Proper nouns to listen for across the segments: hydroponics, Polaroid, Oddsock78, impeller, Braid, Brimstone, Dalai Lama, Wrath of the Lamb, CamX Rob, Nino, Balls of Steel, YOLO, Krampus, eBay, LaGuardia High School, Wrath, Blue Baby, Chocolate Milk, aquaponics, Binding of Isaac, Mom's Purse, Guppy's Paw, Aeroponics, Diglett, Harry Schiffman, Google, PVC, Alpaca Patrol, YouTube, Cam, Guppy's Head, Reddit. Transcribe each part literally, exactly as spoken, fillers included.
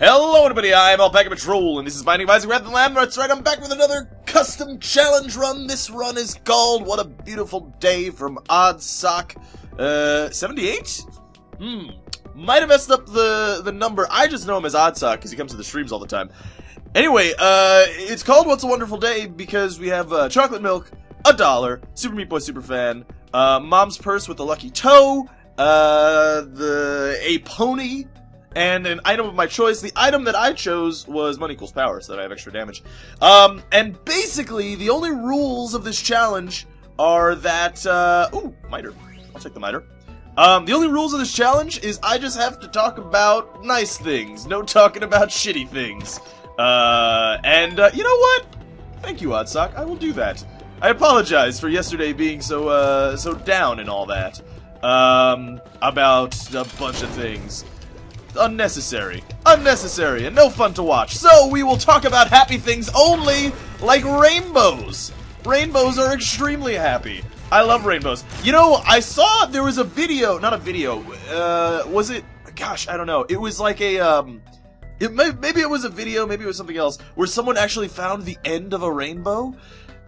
Hello everybody, I'm Alpaca Patrol, and this is Binding of Isaac, Wrath of the Lamb. That's right, I'm back with another custom challenge run. This run is called What a Beautiful Day from Oddsock seventy-eight? Uh, hmm. Might have messed up the, the number. I just know him as Oddsock, because he comes to the streams all the time. Anyway, uh, it's called What's a Wonderful Day because we have uh, Chocolate Milk, a dollar, Super Meat Boy Super Fan, uh, Mom's Purse with the Lucky Toe, uh, the a pony, and an item of my choice. The item that I chose was money equals power, so that I have extra damage. Um, and basically, the only rules of this challenge are that, uh, ooh, miter. I'll take the miter. Um, the only rules of this challenge is I just have to talk about nice things, no talking about shitty things. Uh, and, uh, you know what? Thank you, Oddsock. I will do that. I apologize for yesterday being so, uh, so down and all that. Um, about a bunch of things. Unnecessary. Unnecessary and no fun to watch. So we will talk about happy things only, like rainbows. Rainbows are extremely happy. I love rainbows. You know, I saw there was a video, not a video, uh, was it, gosh, I don't know. It was like a, um, it may, maybe it was a video, maybe it was something else, where someone actually found the end of a rainbow.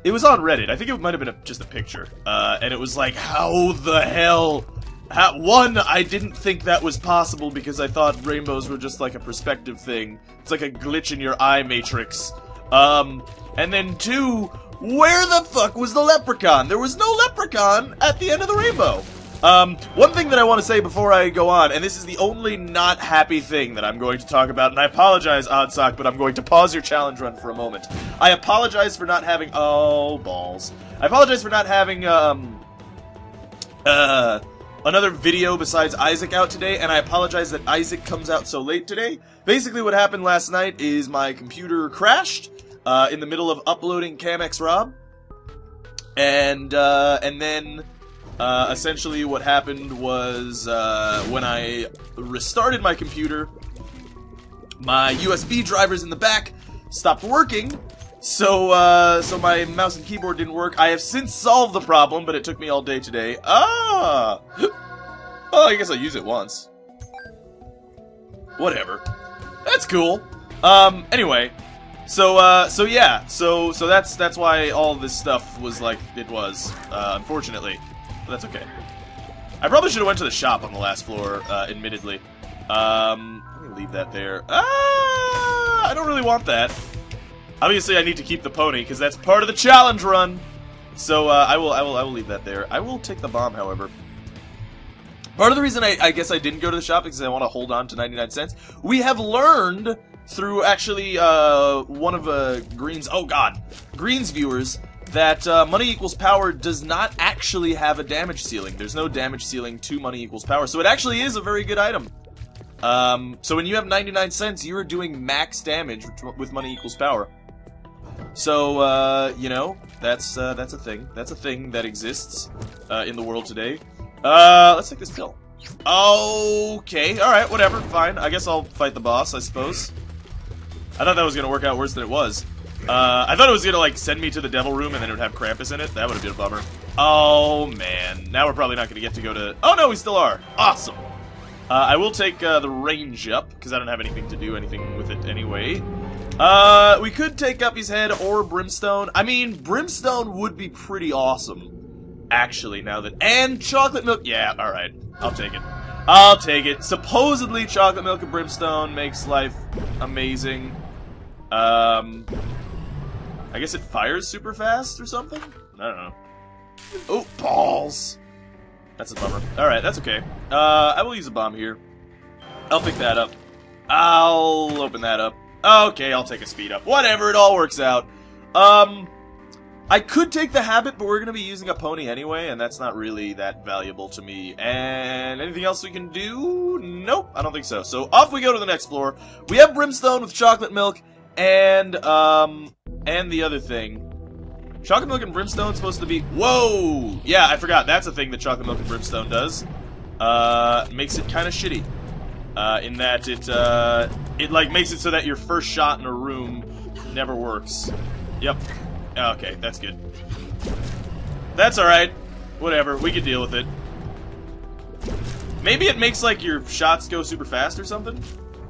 It was on Reddit. I think it might have been a, just a picture. Uh, and it was like, how the hell... How, one, I didn't think that was possible because I thought rainbows were just like a perspective thing. It's like a glitch in your eye matrix. Um, and then two, where the fuck was the leprechaun? There was no leprechaun at the end of the rainbow. Um, one thing that I want to say before I go on, and this is the only not happy thing that I'm going to talk about, and I apologize, Oddsock, but I'm going to pause your challenge run for a moment. I apologize for not having... Oh, balls. I apologize for not having, um... Uh... another video besides Isaac out today, and I apologize that Isaac comes out so late today. Basically what happened last night is my computer crashed uh, in the middle of uploading CamX Rob, and uh, and then uh, essentially what happened was uh, when I restarted my computer, my U S B drivers in the back stopped working. So, uh, so my mouse and keyboard didn't work. I have since solved the problem, but it took me all day today. Ah! Well, I guess I'll use it once. Whatever. That's cool. Um, anyway. So, uh, so yeah. So, so that's, that's why all this stuff was like it was, uh, unfortunately. But that's okay. I probably should have went to the shop on the last floor, uh, admittedly. Um, let me leave that there. Ah! I don't really want that. Obviously, I need to keep the pony because that's part of the challenge run. So uh, I will, I will, I will leave that there. I will take the bomb, however. Part of the reason I, I guess I didn't go to the shop is because I want to hold on to ninety-nine cents. We have learned through actually uh, one of uh, Green's, oh god, Green's viewers that uh, money equals power does not actually have a damage ceiling. There's no damage ceiling to money equals power, so it actually is a very good item. Um, so when you have ninety-nine cents, you are doing max damage with money equals power. So, uh, you know, that's, uh, that's a thing. That's a thing that exists, uh, in the world today. Uh, let's take this pill. Okay, alright, whatever, fine. I guess I'll fight the boss, I suppose. I thought that was gonna work out worse than it was. Uh, I thought it was gonna, like, send me to the devil room and then it would have Krampus in it. That would've been a bummer. Oh, man. Now we're probably not gonna get to go to... Oh, no, we still are! Awesome! Uh, I will take, uh, the range up, because I don't have anything to do anything with it anyway. Uh, we could take Guppy's Head or Brimstone. I mean, Brimstone would be pretty awesome, actually, now that... And Chocolate Milk... Yeah, alright. I'll take it. I'll take it. Supposedly, Chocolate Milk and Brimstone makes life amazing. Um... I guess it fires super fast or something? I don't know. Oh, balls! That's a bummer. Alright, that's okay. Uh, I will use a bomb here. I'll pick that up. I'll open that up. Okay, I'll take a speed up. Whatever, it all works out. Um, I could take the habit, but we're going to be using a pony anyway, and that's not really that valuable to me. And anything else we can do? Nope, I don't think so. So off we go to the next floor. We have Brimstone with Chocolate Milk and, um, and the other thing. Chocolate Milk and Brimstone supposed to be... Whoa! Yeah, I forgot. That's a thing that Chocolate Milk and Brimstone does. Uh, makes it kind of shitty. Uh, in that it, uh, it, like, makes it so that your first shot in a room never works. Yep. Okay, that's good. That's alright. Whatever, we can deal with it. Maybe it makes, like, your shots go super fast or something?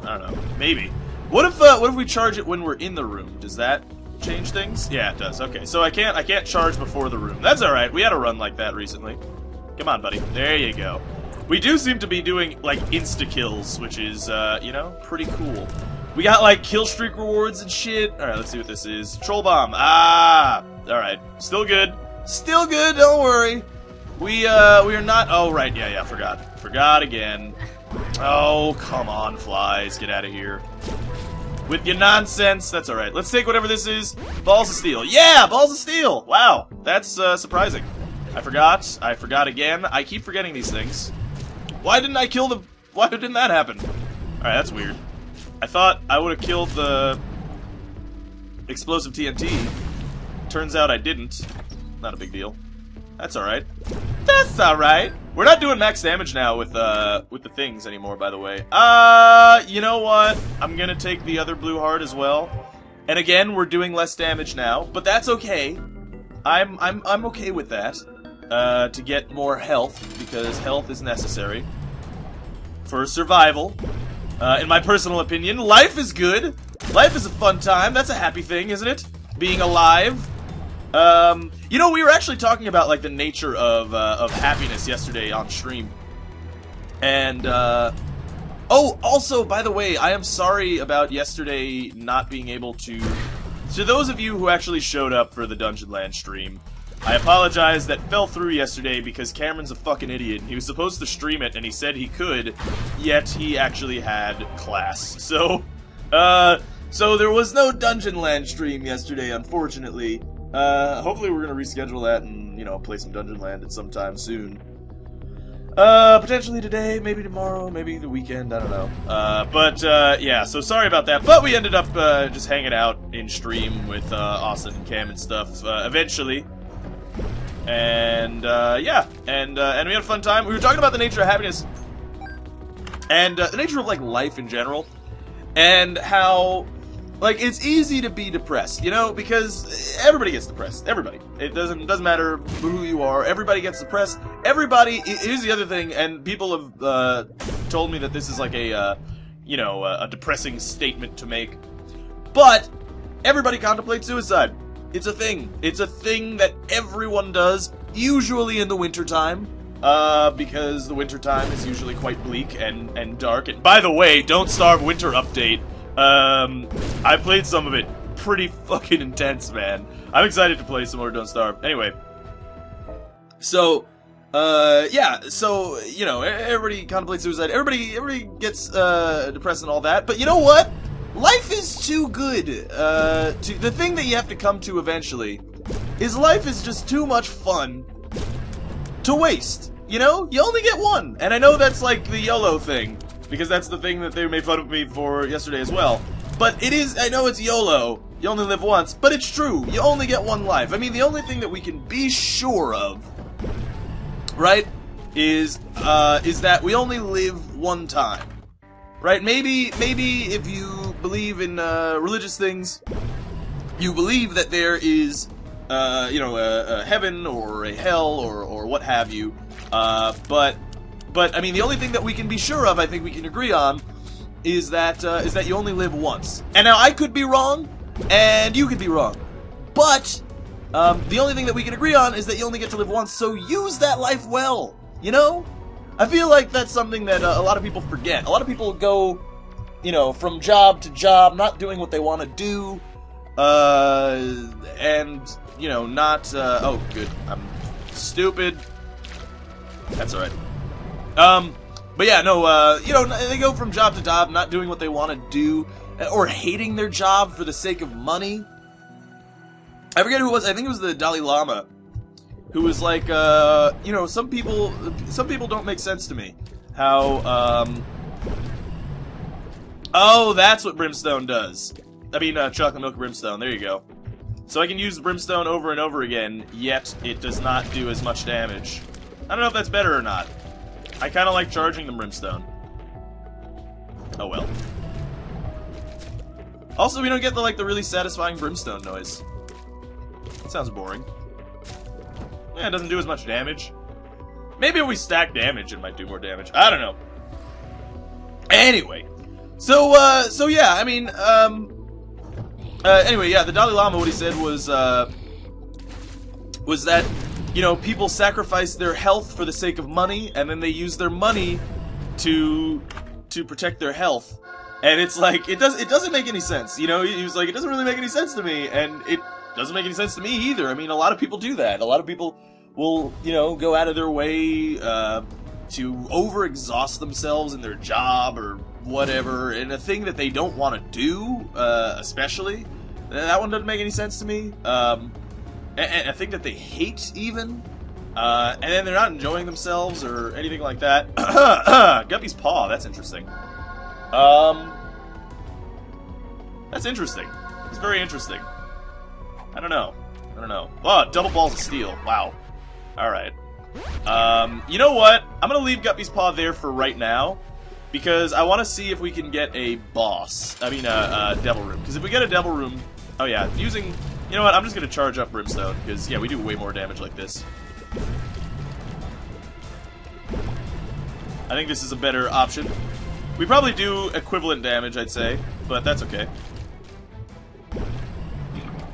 I don't know. Maybe. What if uh, what if we charge it when we're in the room? Does that change things? Yeah, it does. Okay, so I can't I can't charge before the room. That's all right. We had a run like that recently. Come on, buddy. There you go. We do seem to be doing like insta kills, which is uh, you know, pretty cool. We got like kill streak rewards and shit. All right, let's see what this is. Troll bomb. Ah. All right. Still good. Still good. Don't worry. We uh we are not. Oh right. Yeah yeah. Forgot. Forgot again. Oh, come on, flies. Get out of here. With your nonsense. That's alright. Let's take whatever this is. Balls of Steel. Yeah! Balls of Steel! Wow. That's uh, surprising. I forgot. I forgot again. I keep forgetting these things. Why didn't I kill the... Why didn't that happen? Alright, that's weird. I thought I would have killed the... explosive T N T. Turns out I didn't. Not a big deal. That's alright. That's alright. We're not doing max damage now with uh with the things anymore, by the way. Uh you know what? I'm gonna take the other blue heart as well. And again, we're doing less damage now, but that's okay. I'm I'm I'm okay with that. Uh to get more health, because health is necessary. For survival. Uh in my personal opinion, life is good. Life is a fun time, that's a happy thing, isn't it? Being alive. Um, you know, we were actually talking about, like, the nature of, uh, of happiness yesterday on stream. And, uh... oh, also, by the way, I am sorry about yesterday not being able to... To those of you who actually showed up for the Dungeonland stream, I apologize, that fell through yesterday because Cameron's a fucking idiot. He was supposed to stream it, and he said he could, yet he actually had class. So, uh... So there was no Dungeonland stream yesterday, unfortunately. Uh, hopefully we're gonna reschedule that and, you know, play some Dungeonland at some time soon. Uh, potentially today, maybe tomorrow, maybe the weekend, I don't know. Uh, but, uh, yeah, so sorry about that, but we ended up, uh, just hanging out in stream with, uh, Austin and Cam and stuff, uh, eventually. And, uh, yeah, and, uh, and we had a fun time. We were talking about the nature of happiness, and, uh, the nature of, like, life in general, and how... Like, it's easy to be depressed, you know, because everybody gets depressed. Everybody. It doesn't doesn't matter who you are. Everybody gets depressed. Everybody. Here's the other thing, and people have uh, told me that this is like a, uh, you know, a depressing statement to make. But everybody contemplates suicide. It's a thing. It's a thing that everyone does, usually in the wintertime. Uh, because the wintertime is usually quite bleak and, and dark. And by the way, Don't Starve Winter Update. Um, I played some of it. Pretty fucking intense, man. I'm excited to play some more Don't Starve. Anyway. So, uh, yeah. So, you know, everybody contemplates suicide. Everybody, everybody gets, uh, depressed and all that. But you know what? Life is too good. Uh, to, the thing that you have to come to eventually is life is just too much fun to waste. You know? You only get one. And I know that's like the YOLO thing. Because that's the thing that they made fun of me for yesterday as well. But it is, I know it's YOLO, you only live once, but it's true, you only get one life. I mean, the only thing that we can be sure of, right, is uh, is that we only live one time. Right, maybe, maybe if you believe in uh, religious things, you believe that there is, uh, you know, a, a heaven or a hell or, or what have you, uh, but... But, I mean, the only thing that we can be sure of, I think we can agree on, is that, uh, is that you only live once. And now, I could be wrong, and you could be wrong. But, um, the only thing that we can agree on is that you only get to live once, so use that life well, you know? I feel like that's something that uh, a lot of people forget. A lot of people go, you know, from job to job, not doing what they want to do, uh, and, you know, not, uh, oh, good, I'm stupid. That's alright. Um, but yeah, no, uh, you know, they go from job to job, not doing what they want to do, or hating their job for the sake of money. I forget who it was, I think it was the Dalai Lama, who was like, uh, you know, some people, some people don't make sense to me. How, um, oh, that's what Brimstone does. I mean, uh, Chocolate Milk Brimstone, there you go. So I can use Brimstone over and over again, yet it does not do as much damage. I don't know if that's better or not. I kind of like charging the Brimstone. Oh well. Also, we don't get the like the really satisfying Brimstone noise. That sounds boring. Yeah, it doesn't do as much damage. Maybe if we stack damage, it might do more damage. I don't know. Anyway, So, uh, so yeah, I mean, um, uh, anyway, yeah, the Dalai Lama, what he said was, uh, was that, you know, people sacrifice their health for the sake of money, and then they use their money to, to protect their health. And it's like, it, does, it doesn't make any sense, you know, he was like, it doesn't really make any sense to me, and it doesn't make any sense to me either. I mean, a lot of people do that. A lot of people will, you know, go out of their way, uh, to overexhaust themselves in their job or whatever, and a thing that they don't want to do, uh, especially. That one doesn't make any sense to me. Um, and a thing that they hate, even. Uh, and then they're not enjoying themselves or anything like that. Guppy's Paw, that's interesting. Um, that's interesting. It's very interesting. I don't know. I don't know. Oh, double Balls of Steel. Wow. Alright. Um, you know what? I'm gonna leave Guppy's Paw there for right now, because I want to see if we can get a boss. I mean, a uh, uh, Devil Room. Because if we get a Devil Room... Oh, yeah. Using... You know what? I'm just going to charge up Brimstone, because, yeah, we do way more damage like this. I think this is a better option. We probably do equivalent damage, I'd say, but that's okay.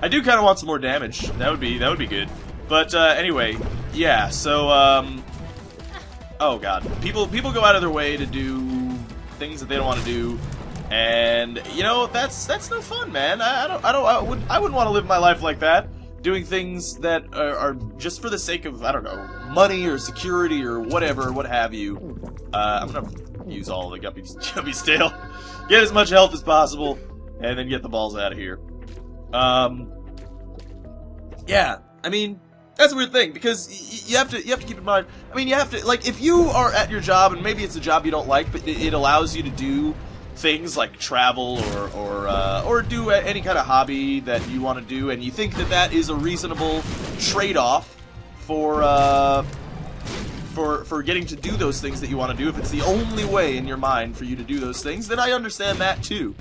I do kind of want some more damage. That would be, that would be good. But, uh, anyway, yeah, so, um... oh, God. People people go out of their way to do things that they don't want to do, and, you know, that's that's no fun, man. I, I don't I don't I would I wouldn't want to live my life like that, doing things that are, are just for the sake of, I don't know, money or security or whatever, what have you. Uh, I'm gonna use all the Guppy's Guppy's tail, get as much health as possible, and then get the balls out of here. Um, yeah, I mean. That's a weird thing, because you have to you have to keep in mind. I mean, you have to, like, if you are at your job, and maybe it's a job you don't like, but it allows you to do things like travel or or uh, or do any kind of hobby that you want to do, and you think that that is a reasonable trade-off for uh, for for getting to do those things that you want to do. If it's the only way in your mind for you to do those things, then I understand that too.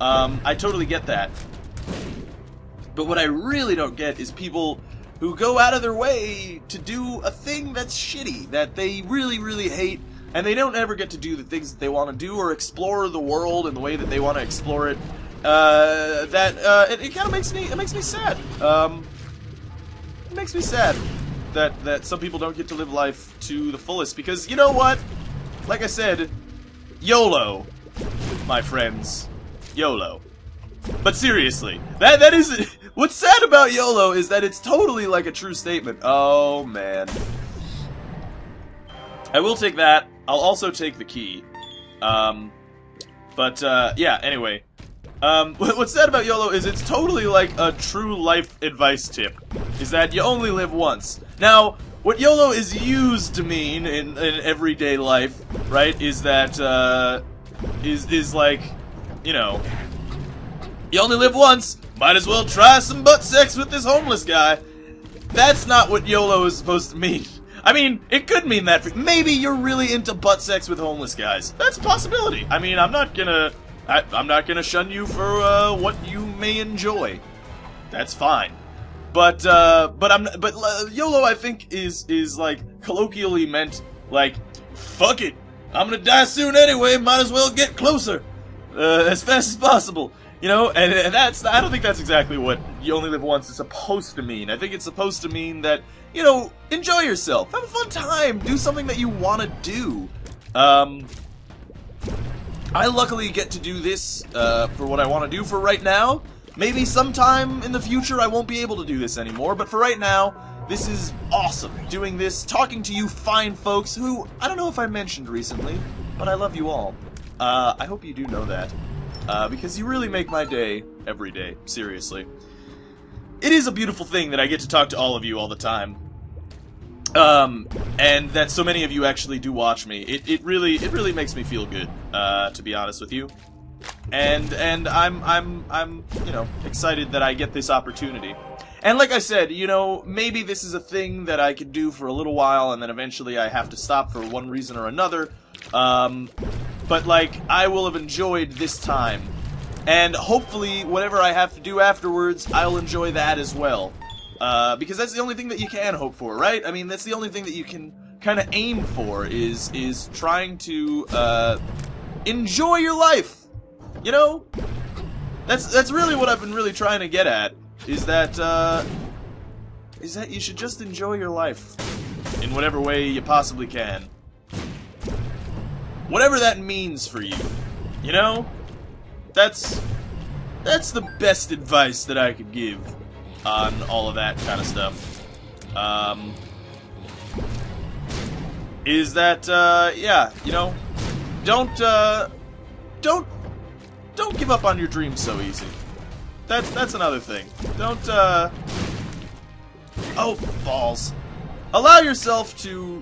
Um, I totally get that. But what I really don't get is people who go out of their way to do a thing that's shitty, that they really, really hate, and they don't ever get to do the things that they want to do or explore the world in the way that they want to explore it. Uh, that, uh, it, it kind of makes me, it makes me sad. Um, it makes me sad that, that some people don't get to live life to the fullest, because, you know what? Like I said, YOLO, my friends. YOLO. But seriously, that that is what's sad about YOLO is that it's totally like a true statement. Oh man, I will take that. I'll also take the key. Um, but uh, yeah. Anyway, um, what's sad about YOLO is it's totally like a true life advice tip. Is that you only live once. Now, what YOLO is used to mean in, in everyday life, right? Is that uh, is is like, you know. You only live once, might as well try some butt sex with this homeless guy. That's not what YOLO is supposed to mean. I mean, it could mean that. For, maybe you're really into butt sex with homeless guys. That's a possibility. I mean, I'm not gonna, I, I'm not gonna shun you for uh, what you may enjoy. That's fine. But, uh, but I'm, but uh, YOLO, I think, is is like colloquially meant like, fuck it, I'm gonna die soon anyway. Might as well get closer uh, as fast as possible. You know, and, and that's, I don't think that's exactly what you only live once is supposed to mean. I think it's supposed to mean that, you know, enjoy yourself. Have a fun time. Do something that you want to do. Um, I luckily get to do this uh, for what I want to do for right now. Maybe sometime in the future I won't be able to do this anymore. But for right now, this is awesome. Doing this, talking to you fine folks who, I don't know if I mentioned recently, but I love you all. Uh, I hope you do know that. Uh, because you really make my day every day, seriously. It is a beautiful thing that I get to talk to all of you all the time. Um, and that so many of you actually do watch me. It, it really it really makes me feel good, uh, to be honest with you. And and I'm I'm I'm you know, excited that I get this opportunity. And like I said, you know, maybe this is a thing that I could do for a little while and then eventually I have to stop for one reason or another. Um But, like, I will have enjoyed this time. And hopefully, whatever I have to do afterwards, I'll enjoy that as well. Uh, because that's the only thing that you can hope for, right? I mean, that's the only thing that you can kind of aim for, is is trying to uh, enjoy your life. you know, that's that's really what I've been really trying to get at, is that, uh, is that you should just enjoy your life in whatever way you possibly can. Whatever that means for you, you know? That's, that's the best advice that I could give on all of that kind of stuff. Um, is that, uh, yeah, you know, don't, uh, don't, don't give up on your dreams so easy. That's, that's another thing. Don't, uh, oh, balls. Allow yourself to,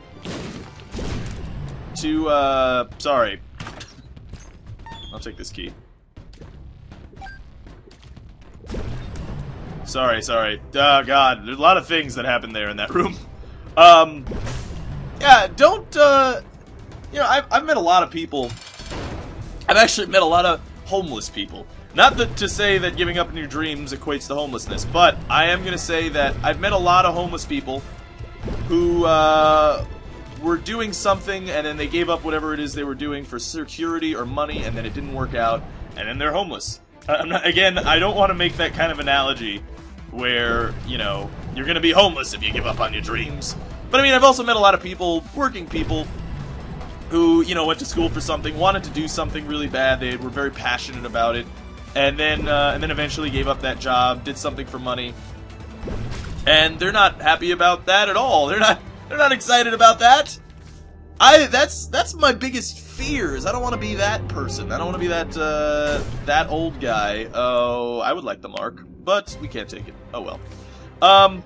to, uh, sorry. I'll take this key. Sorry, sorry. Oh, God. There's a lot of things that happened there in that room. Um, yeah, don't, uh, you know, I've, I've met a lot of people. I've actually met a lot of homeless people. Not that to say that giving up on your dreams equates to homelessness, but I am going to say that I've met a lot of homeless people who, uh, were doing something, and then they gave up whatever it is they were doing for security or money, and then it didn't work out, and then they're homeless. I'm not, again, I don't want to make that kind of analogy where, you know, you're going to be homeless if you give up on your dreams. But, I mean, I've also met a lot of people, working people, who, you know, went to school for something, wanted to do something really bad, they were very passionate about it, and then, uh, and then eventually gave up that job, did something for money, and they're not happy about that at all. They're not, they're not excited about that. I, that's, that's my biggest fear, is I don't want to be that person. I don't want to be that, uh, that old guy. Oh, I would like the mark, but we can't take it. Oh, well. Um,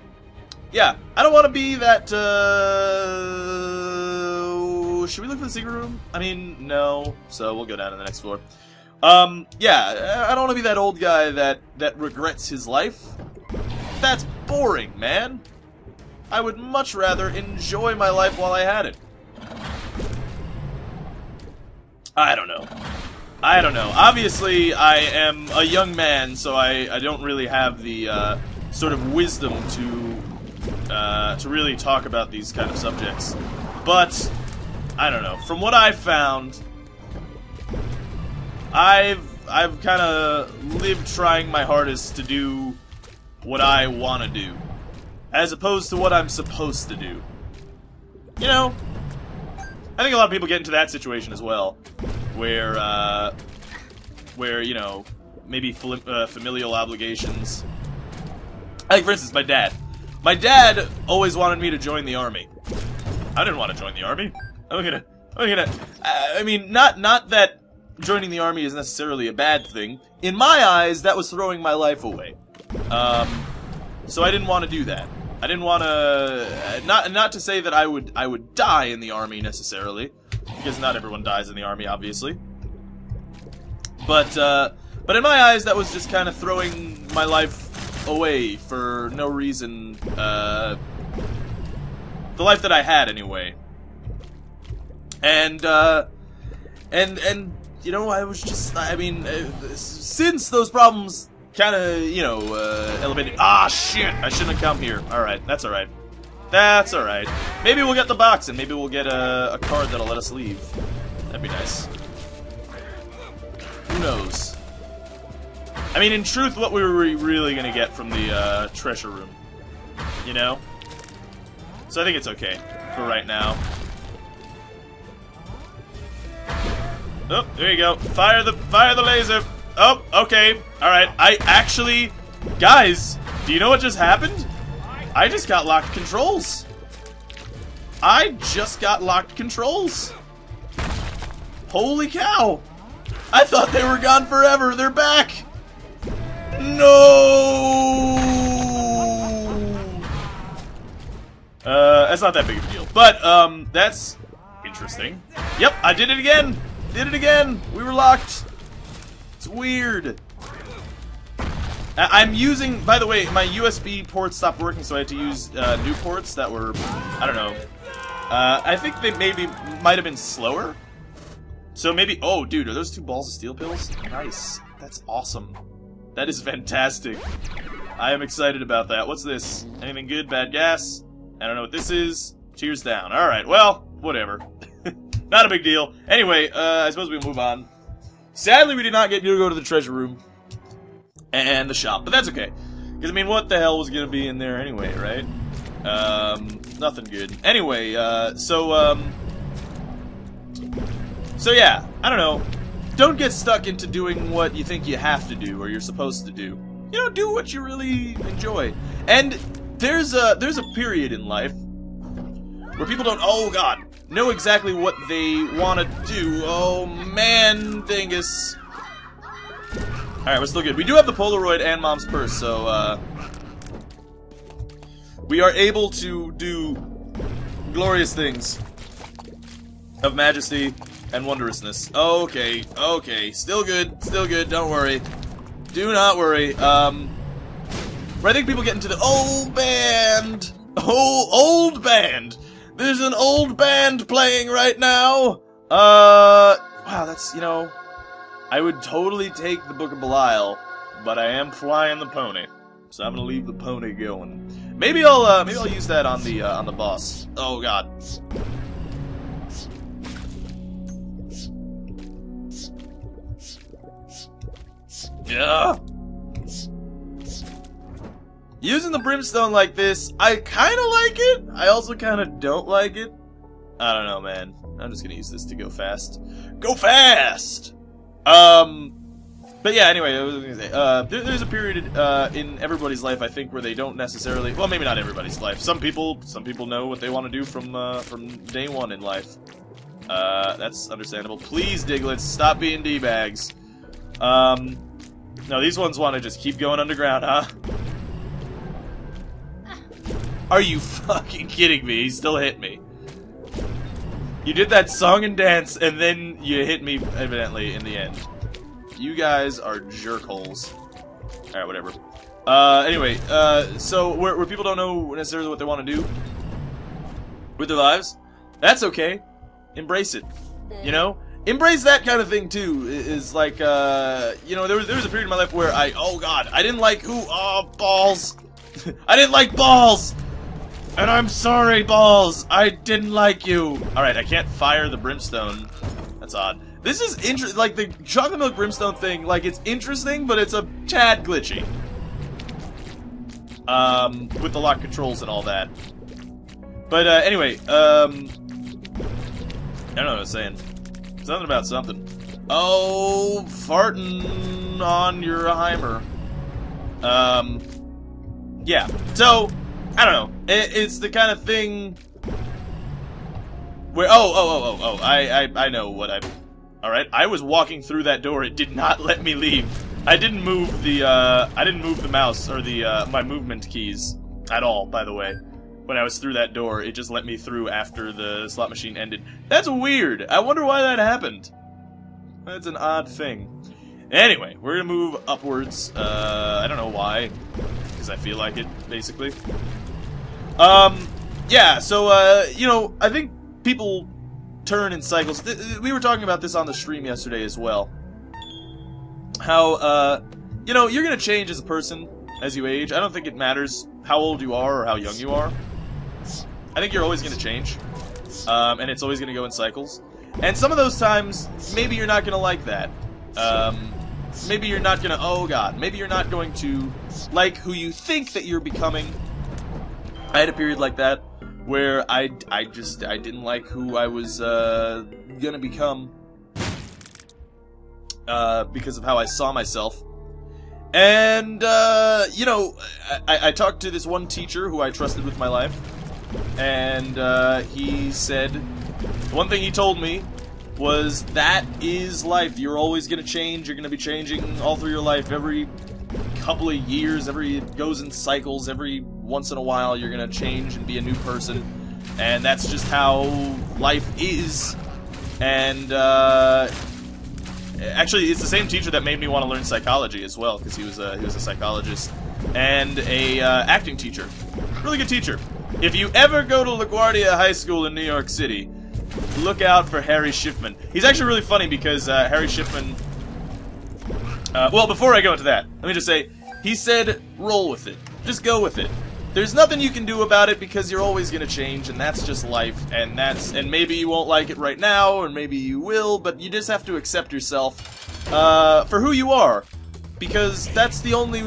yeah, I don't want to be that, uh, should we look for the secret room? I mean, no, so we'll go down to the next floor. Um, yeah, I don't want to be that old guy that, that regrets his life. That's boring, man. I would much rather enjoy my life while I had it. I don't know. I don't know. Obviously, I am a young man, so I, I don't really have the uh, sort of wisdom to uh, to really talk about these kind of subjects. But, I don't know. From what I've found, I've, I've kind of lived trying my hardest to do what I want to do, as opposed to what I'm supposed to do. You know, I think a lot of people get into that situation as well, where, uh, where, you know, maybe fl uh, familial obligations. Like, for instance, my dad. My dad always wanted me to join the army. I didn't want to join the army. I'm gonna, I'm gonna, I mean, not, not that joining the army is necessarily a bad thing. In my eyes, that was throwing my life away. Um, so I didn't want to do that. I didn't want to, not not to say that I would I would die in the army necessarily, because not everyone dies in the army, obviously. But uh, but in my eyes, that was just kind of throwing my life away for no reason. Uh, the life that I had, anyway. And uh, and and you know, I was just, I mean, since those problems kind of, you know, uh, elevated. Ah, shit! I shouldn't have come here. Alright, that's alright. That's alright. Maybe we'll get the box, and maybe we'll get a, a card that'll let us leave. That'd be nice. Who knows? I mean, in truth, what we were really gonna get from the uh, treasure room, you know? So I think it's okay for right now. Oh, there you go. Fire the, fire the laser! Oh, okay. Alright, I actually... Guys, do you know what just happened? I just got locked controls. I just got locked controls. Holy cow. I thought they were gone forever. They're back. No. Uh, that's not that big of a deal. But, um, that's interesting. Yep, I did it again. Did it again. We were locked. It's weird. I'm using, by the way, my U S B ports stopped working, so I had to use uh, new ports that were, I don't know. Uh, I think they maybe might have been slower. So maybe, oh, dude, are those two Balls of Steel pills? Nice. That's awesome. That is fantastic. I am excited about that. What's this? Anything good? Bad gas? I don't know what this is. Tears down. Alright, well, whatever. Not a big deal. Anyway, uh, I suppose we move on. Sadly, we did not get to go to the treasure room and the shop, but that's okay. Because, I mean, what the hell was going to be in there anyway, right? Um, nothing good. Anyway, uh, so, um... So, yeah, I don't know. Don't get stuck into doing what you think you have to do or you're supposed to do. You know, do what you really enjoy. And there's a, there's a period in life where people don't, oh god, know exactly what they want to do. Oh, man, dingus. Alright, we're still good. We do have the Polaroid and Mom's Purse, so, uh... we are able to do glorious things of majesty and wondrousness. Okay, okay. Still good, still good, don't worry. Do not worry. Um, I think people get into the old band. Oh, old band. There's an old band playing right now. Uh, wow, that's, you know, I would totally take the Book of Belial, but I am flying the pony, so I'm gonna leave the pony going. Maybe I'll, uh, maybe I'll use that on the uh, on the boss. Oh God. Yeah. Using the Brimstone like this, I kind of like it. I also kind of don't like it. I don't know, man. I'm just gonna use this to go fast. Go fast. Um. But yeah. Anyway, I was gonna say, uh, there, there's a period uh, in everybody's life, I think, where they don't necessarily. Well, maybe not everybody's life. Some people, some people know what they want to do from uh, from day one in life. Uh, that's understandable. Please, Diglett, stop being d-bags. Um. No, these ones want to just keep going underground, huh? Are you fucking kidding me? He still hit me. You did that song and dance, and then you hit me, evidently, in the end. You guys are jerkholes. Alright, whatever. Uh, anyway, uh, so where, where people don't know necessarily what they want to do with their lives, that's okay. Embrace it. You know? Embrace that kind of thing too. Is like, uh, you know, there was there was a period in my life where I, oh god, I didn't like who, oh balls, I didn't like balls, and I'm sorry, balls, I didn't like you. All right, I can't fire the Brimstone. That's odd. This is interesting. Like the Chocolate Milk Brimstone thing, like it's interesting, but it's a tad glitchy. Um, with the lock controls and all that. But uh, anyway, um, I don't know what I was saying. Something about something. Oh, farting on your Heimer. Um, yeah. So, I don't know. It, it's the kind of thing where. Oh, oh, oh, oh, oh. I, I, I know what I. All right. I was walking through that door. It did not let me leave. I didn't move the. Uh, I didn't move the mouse or the uh, my movement keys at all. By the way. When I was through that door, it just let me through after the slot machine ended. That's weird. I wonder why that happened. That's an odd thing. Anyway, we're gonna move upwards. Uh, I don't know why, because I feel like it, basically. Um, yeah. So, uh, you know, I think people turn in cycles. We were talking about this on the stream yesterday as well. How, uh, you know, you're gonna change as a person as you age. I don't think it matters how old you are or how young you are. I think you're always going to change, um, and it's always going to go in cycles. And some of those times, maybe you're not going to like that. Um, maybe you're not going to, oh god, maybe you're not going to like who you think that you're becoming. I had a period like that where I, I just, I didn't like who I was uh, going to become uh, because of how I saw myself. And, uh, you know, I, I talked to this one teacher who I trusted with my life. And uh, he said, one thing he told me was, that is life. You're always going to change. You're going to be changing all through your life. Every couple of years, every it goes in cycles. Every once in a while, you're going to change and be a new person. And that's just how life is. And, uh... actually, it's the same teacher that made me want to learn psychology as well, because he was a he was a psychologist and a uh, acting teacher, really good teacher. If you ever go to LaGuardia High School in New York City, look out for Harry Schiffman. He's actually really funny because uh, Harry Schiffman. Uh, well, before I go into that, let me just say he said, "Roll with it, just go with it. There's nothing you can do about it because you're always gonna change, and that's just life, and that's and maybe you won't like it right now, or maybe you will, but you just have to accept yourself uh, for who you are, because that's the only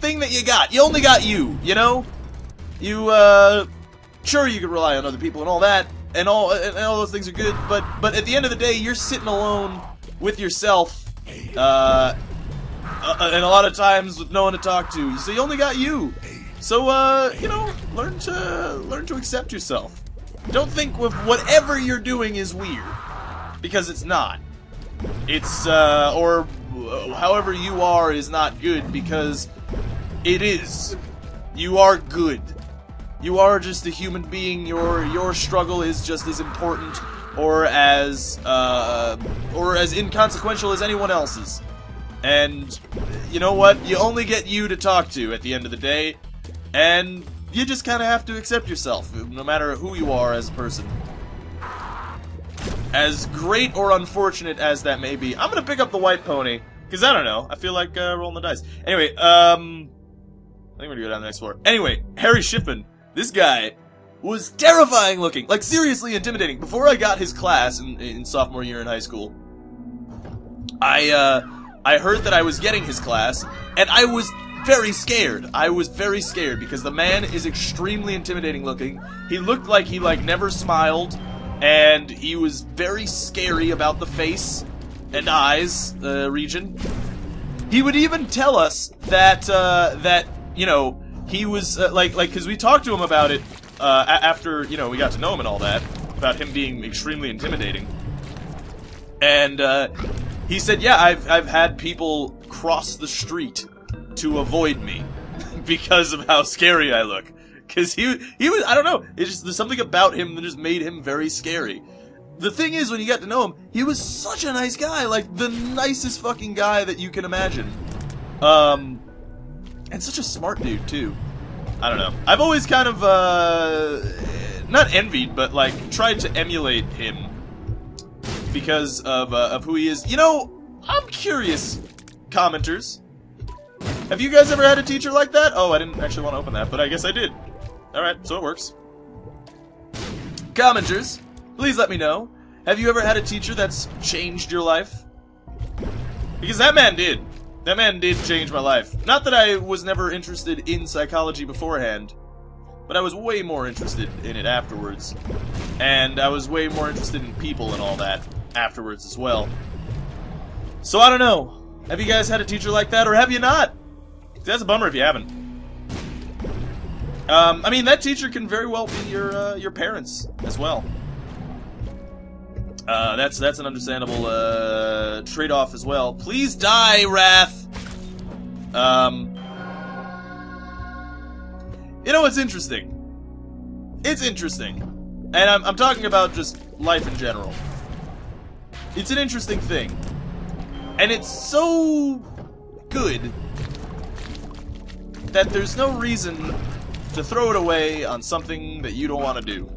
thing that you got. You only got you, you know? You, uh, sure you can rely on other people and all that, and all, and all those things are good, but, but at the end of the day, you're sitting alone with yourself, uh, and a lot of times with no one to talk to, so you only got you. So, uh, you know, learn to, learn to accept yourself. Don't think with whatever you're doing is weird, because it's not. It's, uh, or however you are is not good, because it is. You are good. You are just a human being. Your, your struggle is just as important or as, uh, or as inconsequential as anyone else's. And, you know what? You only get you to talk to at the end of the day, and you just kind of have to accept yourself, no matter who you are as a person. As great or unfortunate as that may be. I'm gonna pick up the white pony, because I don't know. I feel like uh, rolling the dice. Anyway, um... I think we're gonna go down the next floor. Anyway, Harry Schiffman, this guy was terrifying looking. Like, seriously intimidating. Before I got his class in, in sophomore year in high school, I, uh... I heard that I was getting his class, and I was very scared. I was very scared, because the man is extremely intimidating looking. He looked like he, like, never smiled, and he was very scary about the face and eyes uh, region. He would even tell us that, uh, that, you know, he was, uh, like, like, because we talked to him about it uh, after, you know, we got to know him and all that, about him being extremely intimidating. And, uh... He said, yeah, I've, I've had people cross the street to avoid me because of how scary I look. Because he, he was, I don't know, it's just, there's something about him that just made him very scary. The thing is, when you got to know him, he was such a nice guy, like the nicest fucking guy that you can imagine. Um, and such a smart dude, too. I don't know. I've always kind of, uh, not envied, but like tried to emulate him. Because of, uh, of who he is. You know, I'm curious, commenters. Have you guys ever had a teacher like that? Oh, I didn't actually want to open that, but I guess I did. Alright, so it works. Commenters, please let me know. Have you ever had a teacher that's changed your life? Because that man did. That man did change my life. Not that I was never interested in psychology beforehand. But I was way more interested in it afterwards. And I was way more interested in people and all that afterwards as well. So I don't know. Have you guys had a teacher like that, or have you not? That's a bummer if you haven't. Um, I mean, that teacher can very well be your uh, your parents as well. Uh, that's that's an understandable uh, trade-off as well. Please die, Wrath. Um. You know, it's interesting. It's interesting. And I'm, I'm talking about just life in general. It's an interesting thing. And it's so good that there's no reason to throw it away on something that you don't want to do.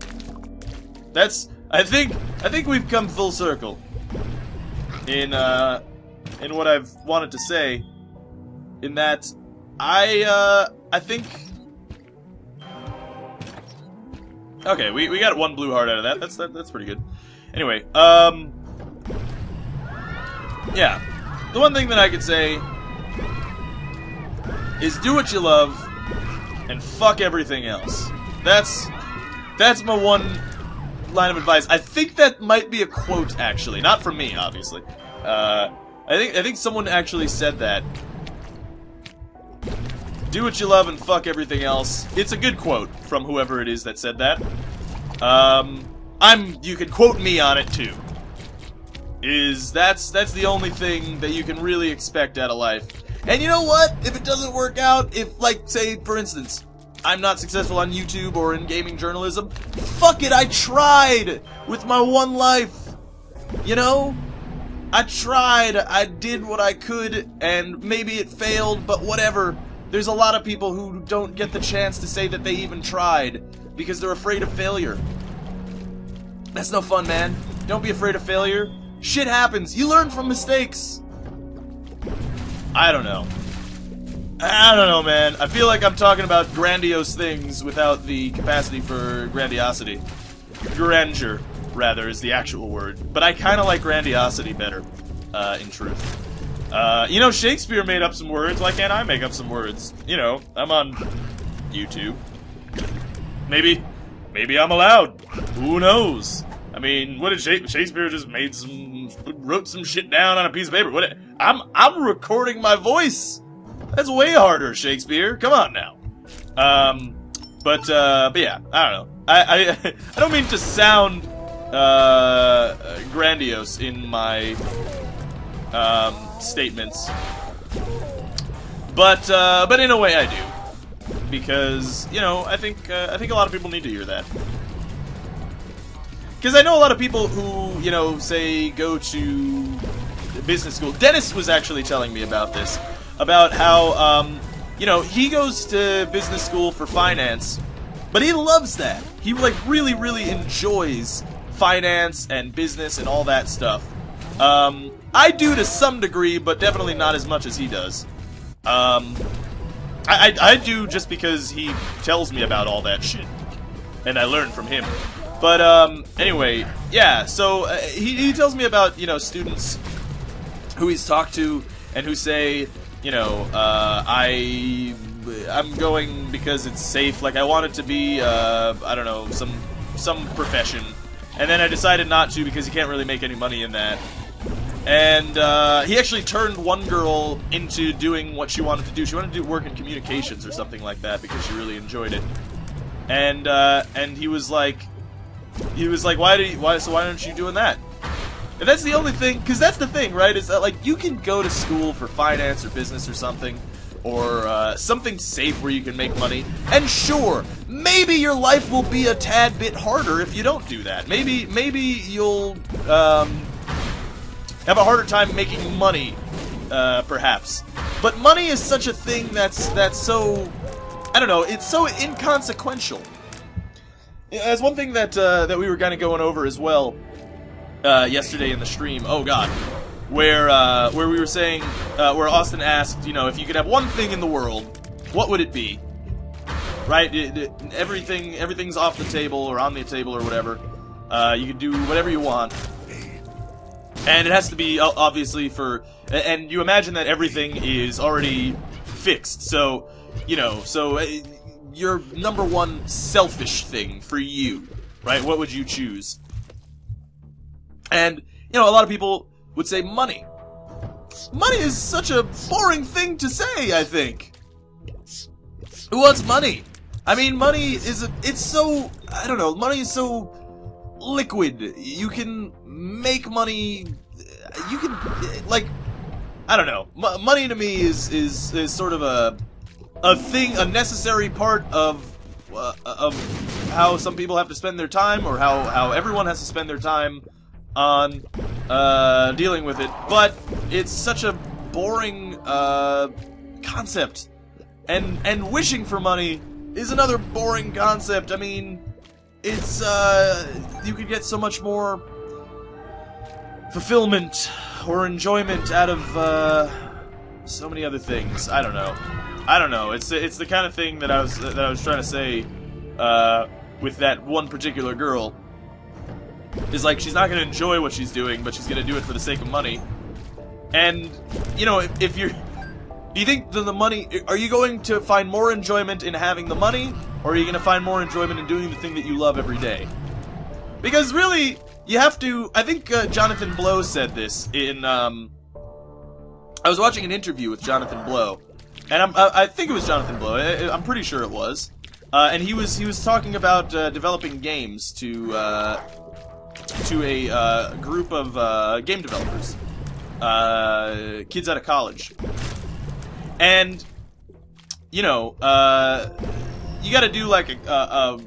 That's, I think, I think we've come full circle in, uh, in what I've wanted to say, in that I, uh, I think... Okay, we, we got one blue heart out of that. That's that, that's pretty good. Anyway, um... yeah. The one thing that I could say is do what you love and fuck everything else. That's... That's my one line of advice. I think that might be a quote, actually. Not from me, obviously. Uh, I think, I think someone actually said that. Do what you love and fuck everything else. It's a good quote from whoever it is that said that. Um, I'm. You can quote me on it too. Is that's that's the only thing that you can really expect out of life. And you know what? If it doesn't work out, if like say for instance, I'm not successful on YouTube or in gaming journalism, fuck it. I tried with my one life. You know. I tried. I did what I could, and maybe it failed, but whatever. There's a lot of people who don't get the chance to say that they even tried, because they're afraid of failure. That's no fun, man. Don't be afraid of failure. Shit happens. You learn from mistakes. I don't know. I don't know, man. I feel like I'm talking about grandiose things without the capacity for grandiosity. Grandeur, rather, is the actual word. But I kind of like grandiosity better, uh, in truth. Uh, you know, Shakespeare made up some words, why can't I make up some words? You know, I'm on YouTube. Maybe, maybe I'm allowed. Who knows? I mean, what did Sha- Shakespeare just made some, wrote some shit down on a piece of paper? What? I'm, I'm recording my voice. That's way harder, Shakespeare. Come on now. Um, but, uh, but yeah, I don't know. I, I, I don't mean to sound, uh, grandiose in my, um, statements. But, uh, but in a way I do. Because, you know, I think, uh, I think a lot of people need to hear that. Because I know a lot of people who, you know, say go to business school. Dennis was actually telling me about this. About how, um, you know, he goes to business school for finance, but he loves that. He, like, really, really enjoys finance and business and all that stuff. Um, I do to some degree, but definitely not as much as he does. Um, I, I, I do just because he tells me about all that shit. And I learn from him. But, um, anyway, yeah, so uh, he, he tells me about, you know, students who he's talked to and who say... You know, uh, I, I'm going because it's safe. Like, I wanted to be, uh, I don't know, some some profession. And then I decided not to because you can't really make any money in that. And uh, he actually turned one girl into doing what she wanted to do. She wanted to do work in communications or something like that because she really enjoyed it. And uh, and he was like, he was like, why do you, why so why aren't you doing that? And that's the only thing, because that's the thing, right, is that, like, you can go to school for finance or business or something, or, uh, something safe where you can make money, and sure, maybe your life will be a tad bit harder if you don't do that. Maybe, maybe you'll, um, have a harder time making money, uh, perhaps. But money is such a thing that's, that's so, I don't know, it's so inconsequential. That's one thing that, uh, that we were kind of going over as well. Uh, yesterday in the stream, oh god, where, uh, where we were saying, uh, where Austin asked, you know, if you could have one thing in the world, what would it be? Right? It, it, everything, everything's off the table, or on the table, or whatever. Uh, you can do whatever you want. And it has to be, obviously, for, and you imagine that everything is already fixed, so, you know, so, uh, your number one selfish thing for you, right? What would you choose? And, you know, a lot of people would say money. Money is such a boring thing to say, I think. Who wants money? I mean, money is a, it's so, I don't know, money is so liquid. You can make money, you can, like, I don't know. M money to me is, is, is sort of a, a thing, a necessary part of, uh, of how some people have to spend their time, or how, how everyone has to spend their time on uh, dealing with it, but it's such a boring uh, concept, and and wishing for money is another boring concept. I mean, it's uh, you could get so much more fulfillment or enjoyment out of uh, so many other things. I don't know, I don't know. It's it's the kind of thing that I was that I was trying to say uh, with that one particular girl. Is like, she's not going to enjoy what she's doing, but she's going to do it for the sake of money. And, you know, if, if you're... Do you think that the money... Are you going to find more enjoyment in having the money? Or are you going to find more enjoyment in doing the thing that you love every day? Because really, you have to... I think uh, Jonathan Blow said this in... Um, I was watching an interview with Jonathan Blow. And I'm, I, I think it was Jonathan Blow. I, I'm pretty sure it was. Uh, and he was, he was talking about uh, developing games to... Uh, to a uh, group of uh, game developers, uh, kids out of college, and you know, uh, you got to do like a, a, a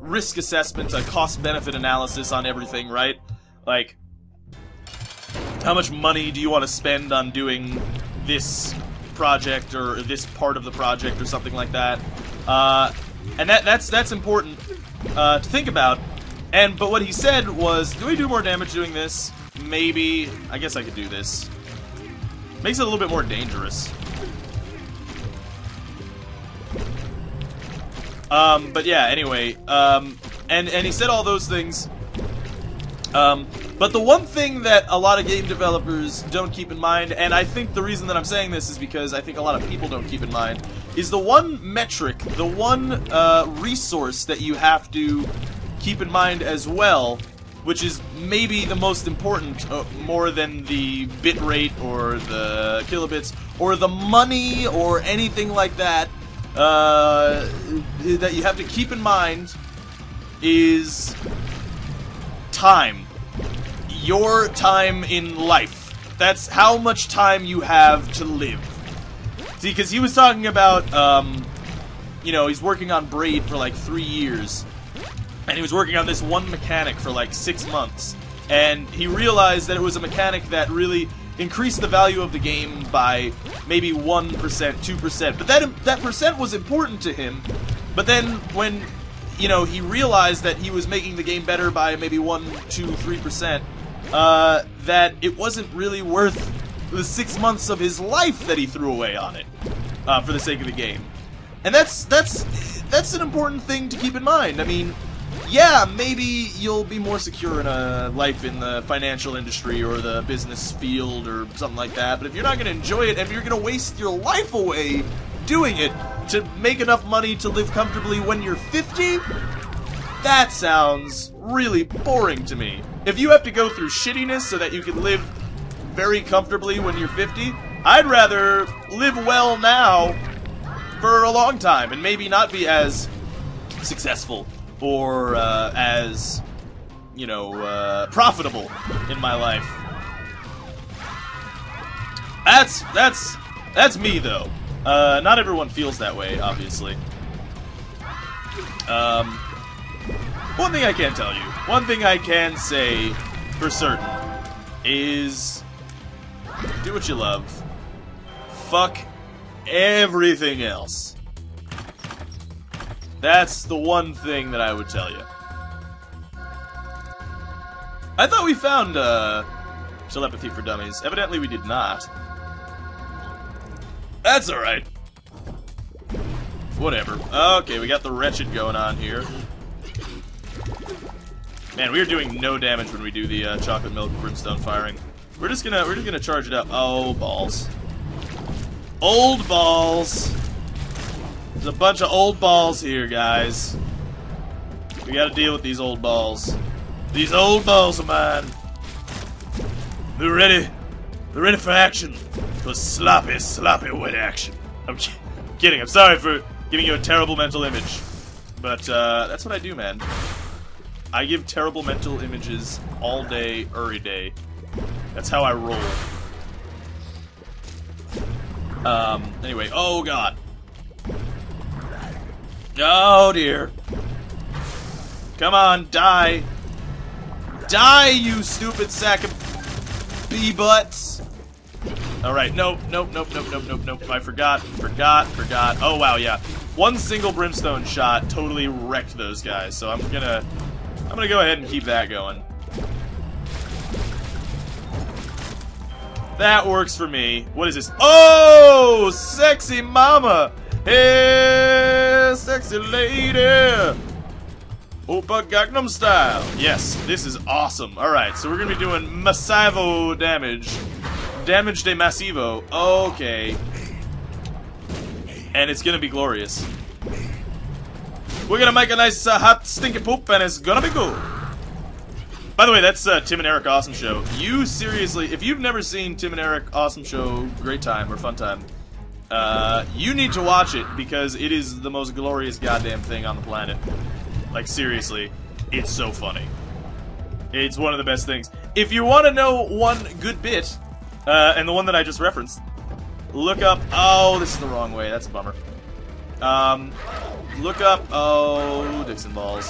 risk assessment, a cost-benefit analysis on everything, right? Like, how much money do you want to spend on doing this project or this part of the project or something like that? Uh, and that that's that's important uh, to think about. And, but what he said was, do we do more damage doing this? Maybe. I guess I could do this. Makes it a little bit more dangerous. Um, but yeah, anyway. Um, and, and he said all those things. Um, but the one thing that a lot of game developers don't keep in mind, and I think the reason that I'm saying this is because I think a lot of people don't keep in mind, is the one metric, the one uh, resource that you have to keep in mind as well, which is maybe the most important, uh, more than the bit rate or the kilobits or the money or anything like that, uh, that you have to keep in mind is time. Your time in life. That's how much time you have to live. See, because he was talking about, um, you know, he's working on Braid for like three years. And he was working on this one mechanic for like six months. And he realized that it was a mechanic that really increased the value of the game by maybe one percent, two percent. But that, that percent was important to him. But then when, you know, he realized that he was making the game better by maybe one, two, three percent, uh, that it wasn't really worth the six months of his life that he threw away on it uh, for the sake of the game. And that's, that's, that's an important thing to keep in mind. I mean, yeah, maybe you'll be more secure in a life in the financial industry or the business field or something like that, but if you're not going to enjoy it and you're going to waste your life away doing it to make enough money to live comfortably when you're fifty, that sounds really boring to me. If you have to go through shittiness so that you can live very comfortably when you're fifty, I'd rather live well now for a long time and maybe not be as successful or uh, as, you know, uh, profitable in my life. That's, that's, that's me though. Uh, not everyone feels that way, obviously. Um, one thing I can tell you, one thing I can say for certain is do what you love. Fuck everything else. That's the one thing that I would tell you. I thought we found uh, telepathy for dummies. Evidently we did not. That's alright. Whatever. Okay, we got the wretched going on here. Man, we are doing no damage when we do the uh, chocolate milk brimstone firing. We're just gonna we're just gonna charge it up. Oh balls. Old balls. There's a bunch of old balls here, guys. We gotta deal with these old balls. These old balls of mine. They're ready. They're ready for action. For sloppy, sloppy wet action. I'm kidding. I'm sorry for giving you a terrible mental image. But, uh, that's what I do, man. I give terrible mental images all day, every day. That's how I roll. Um, anyway. Oh, God. Oh, dear. Come on, die. Die, you stupid sack of bee butts. Alright, nope, nope, nope, nope, nope, nope, nope, I forgot, forgot, forgot, oh wow, yeah. One single brimstone shot totally wrecked those guys, so I'm gonna, I'm gonna go ahead and keep that going. That works for me. What is this? Oh, sexy mama! Hey, sexy lady! Opa Gangnam Style! Yes, this is awesome. Alright, so we're gonna be doing massivo damage. Damage de massivo. Okay. And it's gonna be glorious. We're gonna make a nice uh, hot stinky poop and it's gonna be cool. By the way, that's uh, Tim and Eric Awesome Show. You seriously, if you've never seen Tim and Eric Awesome Show Great Time or Fun Time, uh, you need to watch it because it is the most glorious goddamn thing on the planet. Like seriously, it's so funny. It's one of the best things. If you want to know one good bit, Uh, and the one that I just referenced. Look up... Oh, this is the wrong way. That's a bummer. Um, look up... Oh, Dixon balls.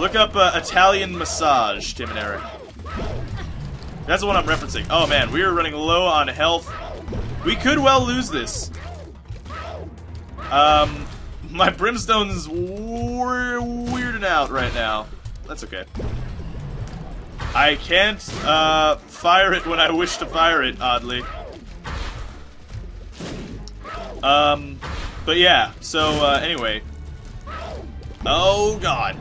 Look up uh, Italian Massage, Tim and Eric. That's the one I'm referencing. Oh, man. We are running low on health. We could well lose this. Um, my brimstone's weirding out right now. That's okay. I can't, uh, fire it when I wish to fire it, oddly. Um, but yeah, so, uh, anyway. Oh, God.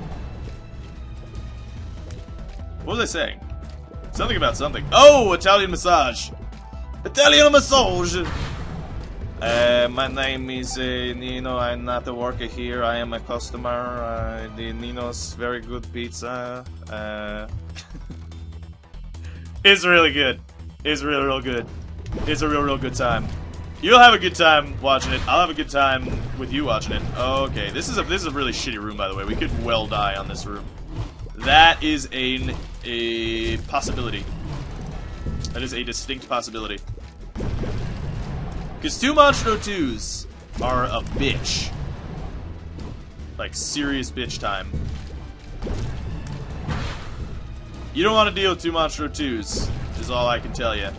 What was I saying? Something about something. Oh, Italian Massage. Italian Massage. Uh, my name is uh, Nino. I'm not a worker here. I am a customer. Uh, the Nino's very good pizza. Uh, it's really good. It's real, real good. It's a real, real good time. You'll have a good time watching it. I'll have a good time with you watching it. Okay, this is a this is a really shitty room, by the way. We could well die on this room. That is a a possibility. That is a distinct possibility. Because two Monstro twos are a bitch. Like, serious bitch time. You don't want to deal with two Monstro twos, is all I can tell you.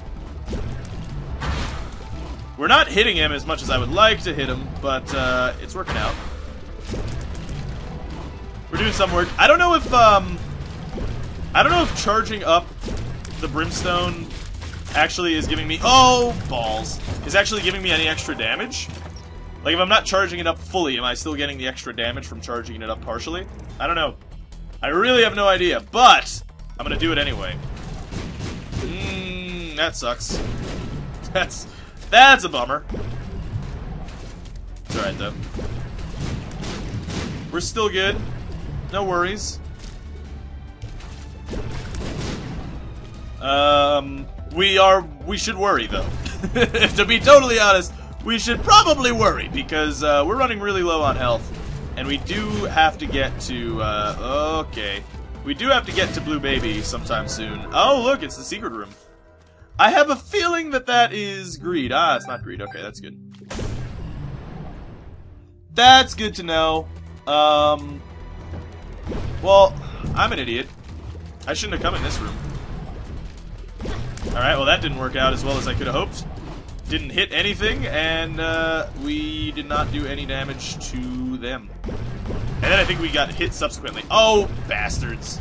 We're not hitting him as much as I would like to hit him, but uh, it's working out. We're doing some work. I don't know if, um... I don't know if charging up the Brimstone actually is giving me... Oh, balls. Is actually giving me any extra damage. Like, if I'm not charging it up fully, am I still getting the extra damage from charging it up partially? I don't know. I really have no idea, but I'm gonna do it anyway. Mmm, that sucks. That's... That's a bummer. It's alright, though. We're still good. No worries. Um, we are... We should worry, though. To be totally honest, we should probably worry, because uh, we're running really low on health. And we do have to get to... Uh, okay. We do have to get to Blue Baby sometime soon. Oh, look, it's the secret room. I have a feeling that that is greed. Ah, it's not greed. Okay, that's good. That's good to know. Um, well, I'm an idiot. I shouldn't have come in this room. Alright, well that didn't work out as well as I could have hoped. Didn't hit anything, and uh, we did not do any damage to them. And then I think we got hit subsequently. Oh, bastards.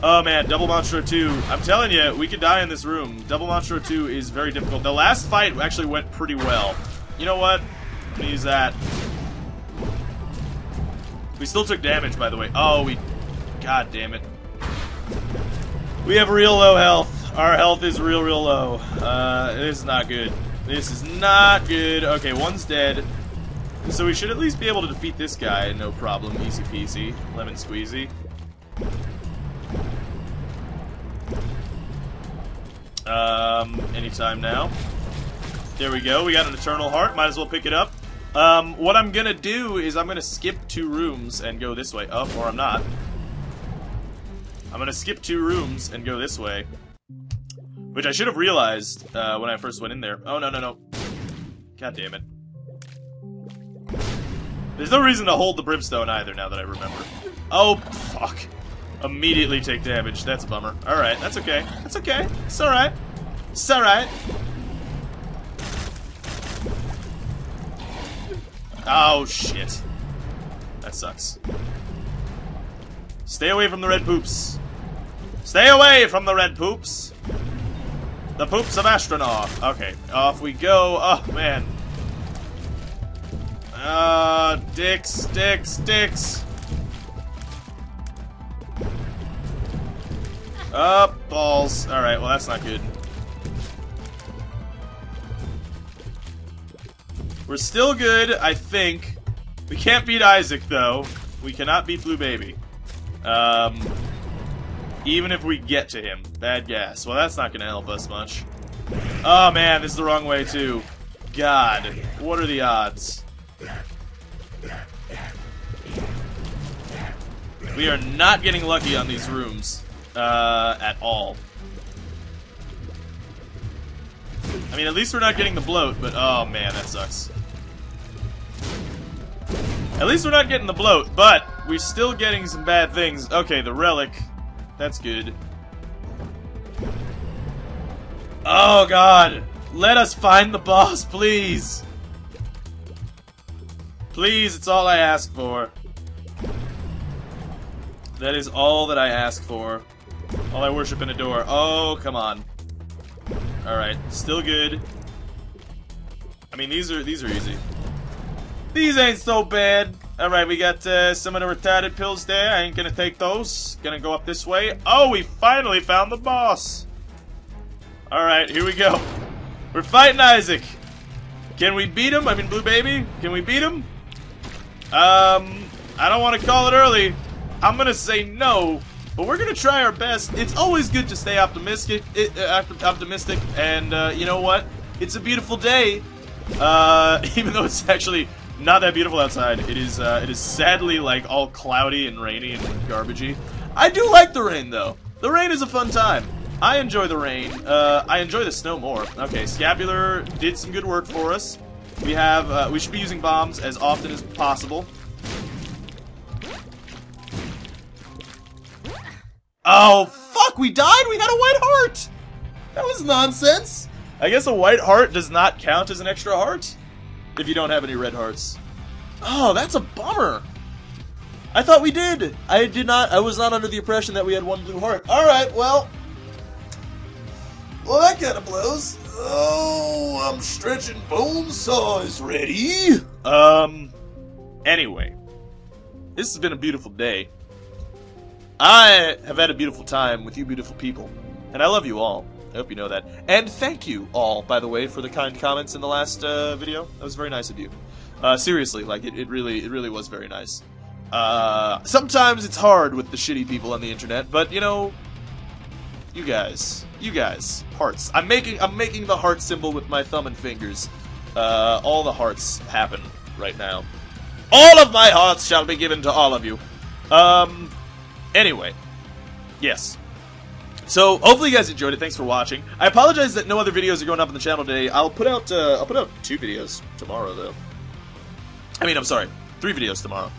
Oh man, Double Monstro two. I'm telling you, we could die in this room. Double Monstro two is very difficult. The last fight actually went pretty well. You know what? I'm gonna use that. We still took damage, by the way. Oh, we... God damn it. We have real low health. Our health is real, real low. Uh, this is not good. This is not good. Okay, one's dead. So we should at least be able to defeat this guy. No problem. Easy peasy. Lemon squeezy. Um, anytime now. There we go. We got an Eternal Heart. Might as well pick it up. Um, what I'm gonna do is I'm gonna skip two rooms and go this way. Oh, or I'm not. I'm gonna skip two rooms and go this way. Which I should have realized, uh, when I first went in there. Oh, no, no, no. God damn it. There's no reason to hold the Brimstone either, now that I remember. Oh, fuck. Immediately take damage. That's a bummer. Alright, that's okay. That's okay. It's alright. It's alright. Oh, shit. That sucks. Stay away from the red poops. Stay away from the red poops. The poops of astronaut. Okay, off we go. Oh, man. Uh, dicks, dicks, dicks. Up, uh, balls. Alright, well that's not good. We're still good, I think. We can't beat Isaac, though. We cannot beat Blue Baby. Um, even if we get to him. Bad gas. Well, that's not going to help us much. Oh, man, this is the wrong way, too. God, what are the odds? We are not getting lucky on these rooms. Uh, at all. I mean, at least we're not getting the bloat, but oh man, that sucks. At least we're not getting the bloat, but we're still getting some bad things. Okay, the relic. That's good. Oh god! Let us find the boss, please! Please, it's all I ask for. That is all that I ask for. All I worship and adore. Oh, come on. Alright, still good. I mean, these are these are easy. These ain't so bad. Alright, we got uh, some of the retarded pills there. I ain't gonna take those. Gonna go up this way. Oh, we finally found the boss. Alright, here we go. We're fighting Isaac. Can we beat him? I mean, Blue Baby. Can we beat him? Um, I don't want to call it early. I'm gonna say no, but we're gonna try our best. It's always good to stay optimistic, uh, optimistic, and uh, you know what? It's a beautiful day. Uh, even though it's actually not that beautiful outside, it is. Uh, it is sadly like all cloudy and rainy and garbagey. I do like the rain though. The rain is a fun time. I enjoy the rain. Uh, I enjoy the snow more. Okay, Scapular did some good work for us. We have. Uh, we should be using bombs as often as possible. Oh fuck! We died. We had a white heart. That was nonsense. I guess a white heart does not count as an extra heart if you don't have any red hearts. Oh, that's a bummer. I thought we did. I did not. I was not under the impression that we had one blue heart. All right. Well. Well, that kind of blows. Oh, I'm stretching bone saws ready. Um, anyway. This has been a beautiful day. I have had a beautiful time with you beautiful people. And I love you all. I hope you know that. And thank you all, by the way, for the kind comments in the last uh, video. That was very nice of you. Uh, seriously, like, it, it really it really was very nice. Uh, sometimes it's hard with the shitty people on the internet, but, you know... You guys, you guys, hearts. I'm making, I'm making the heart symbol with my thumb and fingers. Uh, all the hearts happen right now. All of my hearts shall be given to all of you. Um, anyway, yes. So hopefully you guys enjoyed it. Thanks for watching. I apologize that no other videos are going up on the channel today. I'll put out, uh, I'll put out two videos tomorrow though. I mean, I'm sorry, three videos tomorrow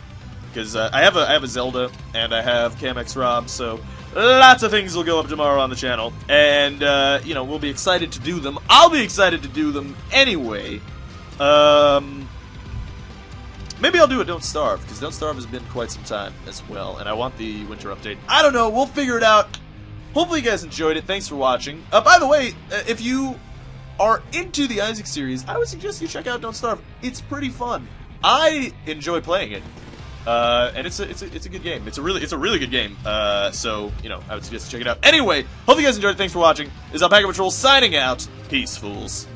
because uh, I have a, I have a Zelda and I have CamX Rob, so. Lots of things will go up tomorrow on the channel, and, uh, you know, we'll be excited to do them. I'll be excited to do them anyway. Um, maybe I'll do a Don't Starve, because Don't Starve has been quite some time as well, and I want the winter update. I don't know, we'll figure it out. Hopefully you guys enjoyed it, thanks for watching. Uh, by the way, uh, if you are into the Isaac series, I would suggest you check out Don't Starve. It's pretty fun. I enjoy playing it. Uh, and it's a, it's a, it's a good game. It's a really, it's a really good game. Uh, so, you know, I would suggest you check it out. Anyway, hope you guys enjoyed it. Thanks for watching. This is Alpaca Patrol signing out. Peace, fools.